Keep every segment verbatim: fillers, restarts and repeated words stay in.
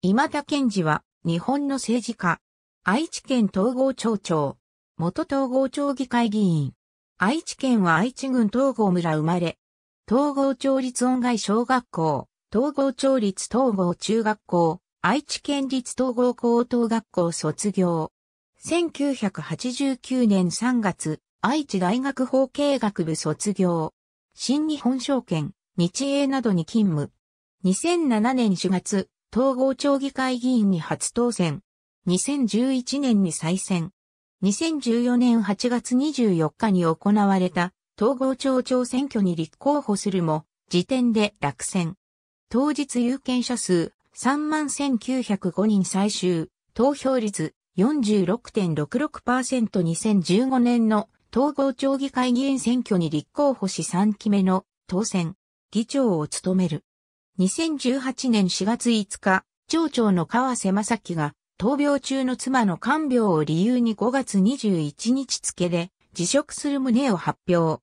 今田健二は、日本の政治家。愛知県東郷町長。元東郷町議会議員。愛知県は愛知郡東郷村生まれ。東郷町立音外小学校、東郷町立東郷中学校、愛知県立東郷高等学校卒業。せんきゅうひゃくはちじゅうきゅうねんさんがつ、愛知大学法経学部卒業。新日本証券、日英などに勤務。にせんななねんしがつ、東郷町議会議員に初当選。にせんじゅういちねんに再選。にせんじゅうよねんはちがつにじゅうよっかに行われた東郷町長選挙に立候補するも、時点で落選。当日有権者数さんまんせんきゅうひゃくごにん最終、投票率 よんじゅうろくてんろくろくパーセント にせんじゅうごねんの東郷町議会議員選挙に立候補しさんきめの当選、議長を務める。にせんじゅうはちねんしがついつか、町長の川瀬正樹が、闘病中の妻の看病を理由にごがつにじゅういちにち付で辞職する旨を発表。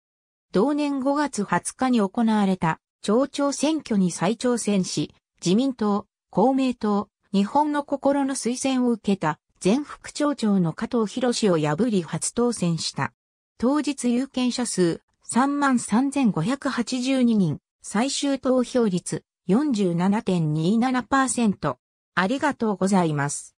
同年ごがつはつかに行われた町長選挙に再挑戦し、自民党、公明党、日本の心の推薦を受けた前副町長の加藤博士を破り初当選した。当日有権者数さんまんさんぜんごひゃくはちじゅうににん、最終投票率よんじゅうななてんにーななパーセント。ありがとうございます。